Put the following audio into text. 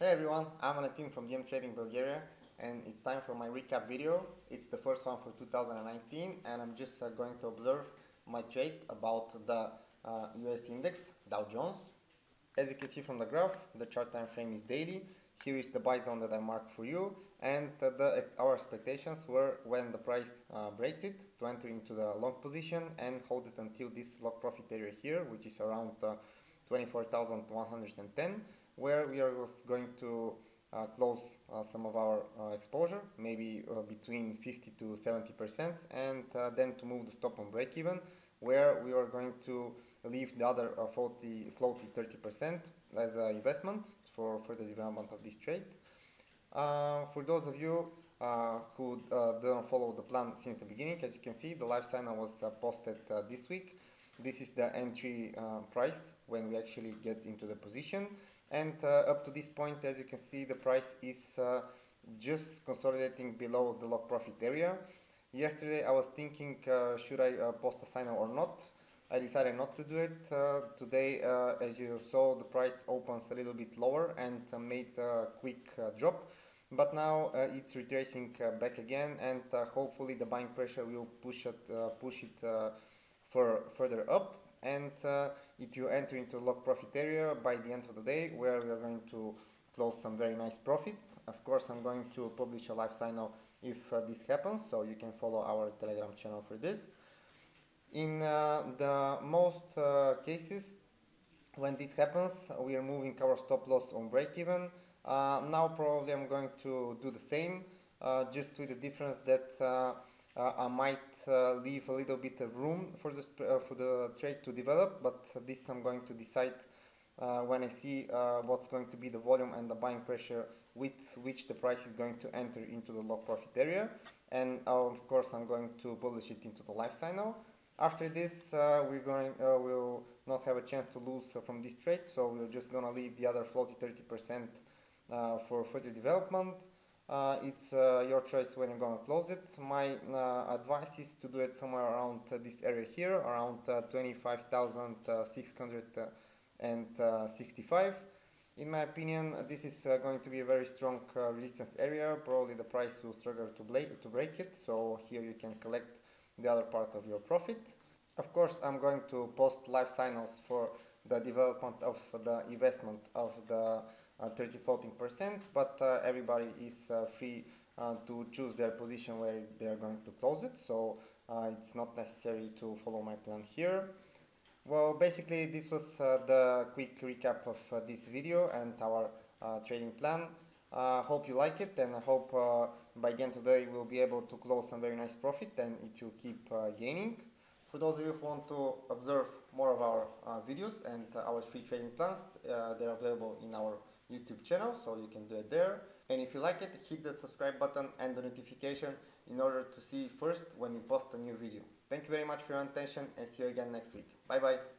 Hey everyone, I'm Valentin from DMTrading Bulgaria, and it's time for my recap video. It's the first one for 2019, and I'm just going to observe my trade about the US index, Dow Jones. As you can see from the graph, the chart time frame is daily. Here is the buy zone that I marked for you, and our expectations were when the price breaks it to enter into the long position and hold it until this lock profit area here, which is around 24,110. Where we are going to close some of our exposure, maybe between 50% to 70%, and then to move the stop on break even, where we are going to leave the other floaty 30% as an investment for further development of this trade. For those of you who don't follow the plan since the beginning, as you can see, the live signal was posted this week. This is the entry price when we actually get into the position. And up to this point, as you can see, the price is just consolidating below the lock profit area. Yesterday I was thinking, should I post a signal or not? I decided not to do it. Today, as you saw, the price opens a little bit lower and made a quick drop. But now it's retracing back again, and hopefully the buying pressure will push it further up. And if you enter into lock profit area by the end of the day, where we are going to close some very nice profit. Of course, I'm going to publish a live signal if this happens, so you can follow our Telegram channel for this. In the most cases, when this happens, we are moving our stop loss on break even. Now probably I'm going to do the same, just with the difference that I might leave a little bit of room for the trade to develop, but this I'm going to decide when I see what's going to be the volume and the buying pressure with which the price is going to enter into the lock profit area, and of course I'm going to publish it into the live signal. After this, we'll not have a chance to lose from this trade, so we're just gonna leave the other floaty 30% for further development. It's your choice when you're gonna close it. My advice is to do it somewhere around this area here, around 25,665. In my opinion, this is going to be a very strong resistance area. Probably the price will struggle to break it, so here you can collect the other part of your profit. Of course, I'm going to post live signals for the development of the investment of the 30% floating, but everybody is free to choose their position where they are going to close it, so it's not necessary to follow my plan here. Well, basically this was the quick recap of this video and our trading plan. Hope you like it, and I hope by the end of the day we'll be able to close some very nice profit and it will keep gaining. For those of you who want to observe more of our videos and our free trading plans, they're available in our YouTube channel, so you can do it there. And if you like it, hit the subscribe button and the notification in order to see first when we post a new video. Thank you very much for your attention, and see you again next week. Bye bye.